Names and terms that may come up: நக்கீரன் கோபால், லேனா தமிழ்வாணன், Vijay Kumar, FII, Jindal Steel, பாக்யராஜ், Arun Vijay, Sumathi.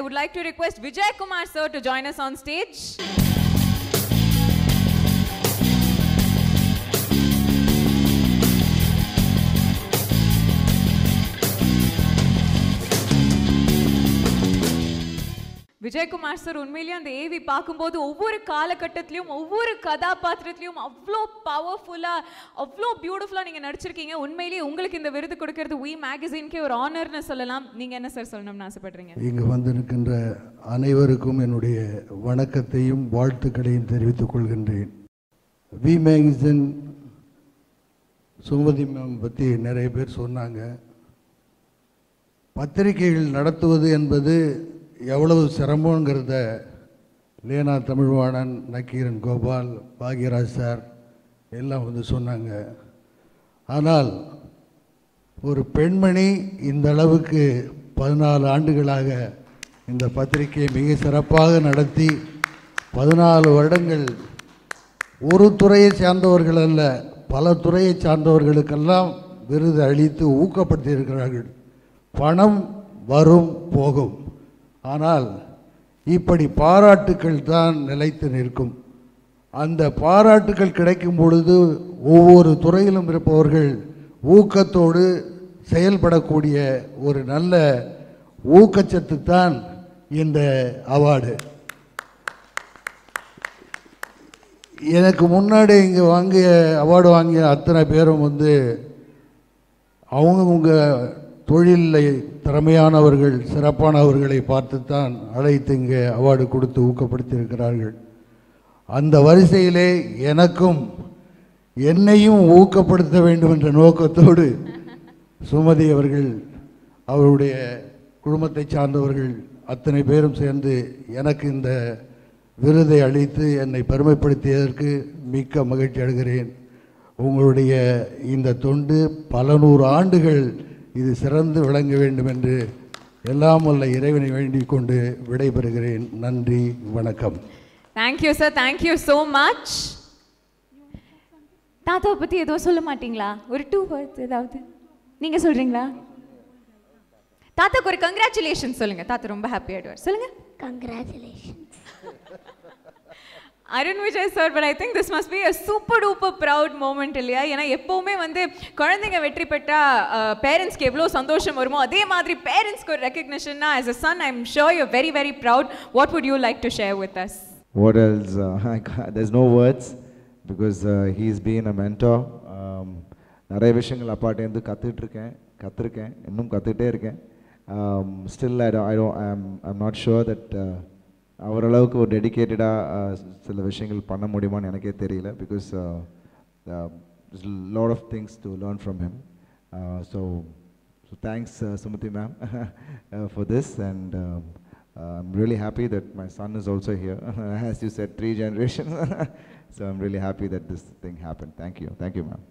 I would like to request Vijay Kumar sir to join us on stage. Vijay Kumar sir, unmeli and AV paakumbodhu ovvoru kaalakattathilum ovvoru kadhaapathrathilum avlo powerful ah avlo beautiful ah neenga nadichirkeenga. Unmeli ungalku indha virudu kodukiradhu We magazine ku or honor nu sollalam. Neenga enna sir sollanum aasapadringa? Inga vandirukindra anaivarukkum ennude vanakkatheiyum vaalthukalaiyum therivithukolgindren. We magazine Sumathi ma'am pathi niraiya per sonnaanga. பத்திரிகைகள் நடத்துவது என்பது எவ்வளவு சிரமங்கிறத லேனா தமிழ்வாணன் நக்கீரன் கோபால் பாக்யராஜ் sir எல்லாம் வந்து சொன்னாங்க. ஆனால் ஒரு பெண்மணி இந்த அளவுக்கு 14 ஆண்டுகளாக இந்த பத்திரிகையை மிக சிறப்பாக நடத்தி 14 வருடங்கள் ஒரு துறையை சார்ந்தவர்கள் அல்ல பல துறையை சார்ந்தவர்களுக்கெல்லாம் விருது அளித்து ஊக்கப்படுத்தியிருக்கிறார்கள். பணம் வரும் போகும் ஆனால் இப்படி பாராட்டுக்கள் தான் நிலைத்து நிற்கும். அந்த பாராட்டுக்கள் கிடைக்கும் பொழுது ஒவ்வொரு துறையிலும் இருப்பவர்கள் ஊக்கத்தோடு செயல்படக்கூடிய ஒரு நல்ல ஊக்கச்சத்து தான் இந்த அவார்டு. எனக்கு முன்னாடி இங்கே அவார்டு வாங்கிய அத்தனை பேரும் வந்து அவங்கவுங்க தொழிலை திறமையானவர்கள் சிறப்பானவர்களை பார்த்துத்தான் அழைத்து இங்கே அவார்டு கொடுத்து ஊக்கப்படுத்தியிருக்கிறார்கள். அந்த வரிசையிலே எனக்கும் என்னையும் ஊக்கப்படுத்த வேண்டும் என்ற நோக்கத்தோடு சுமதி அவர்கள் அவருடைய குடும்பத்தை சார்ந்தவர்கள் அத்தனை பேரும் சேர்ந்து எனக்கு இந்த விருதை அளித்து என்னை பெருமைப்படுத்தியதற்கு மிக்க மகிழ்ச்சி அடைகிறேன். உங்களுடைய இந்த தொண்டு பல நூறு ஆண்டுகள் இது சிறந்து விளங்க வேண்டும் என்று எல்லாம் வல்ல இறைவனை வேண்டிக் கொண்டு விடைபெறுகிறேன். நன்றி, வணக்கம். Thank you sir, thank you so much. தாத்தாவை பற்றி ஏதோ சொல்ல மாட்டீங்களா? ஒரு 2 words ஏதாவது நீங்கள் சொல்கிறீங்களா? தாத்தாக்கு ஒரு கங்க்ராச்சுலேஷன் சொல்லுங்கள். தாத்தா ரொம்ப ஹாப்பி ஆகிடுவார். சொல்லுங்கள். Congratulation Arun Vijay sir, but I think this must be a super duper proud moment, இல்லையா? ஏன்னா எப்போவுமே வந்து குழந்தைங்க வெற்றி பெற்றால் பேரண்ட்ஸ்க்கு எவ்வளோ சந்தோஷம் வருமோ அதே மாதிரி பேரண்ட்ஸ்க்கு ஒரு ரெக்கக்னிஷன்னா as a son, I'm sure you're very, very proud. What would you like to share with us? What else? There's no words because he's been a mentor. நிறைய விஷயங்கள் அப்பாட்டேருந்து கற்றுருக்கேன், இன்னும் கற்றுக்கிட்டே இருக்கேன். Still, I'm not sure that... அவரளவுக்கு ஒரு டெடிக்கேட்டடாக சில விஷயங்கள் பண்ண முடியுமான்னு எனக்கே தெரியல. Because lot of things to learn from him. So thanks Sumathi ma'am for this and I'm really happy that my son is also here as you said 3 generations. So I'm really happy that this thing happen. Thank you ma'am.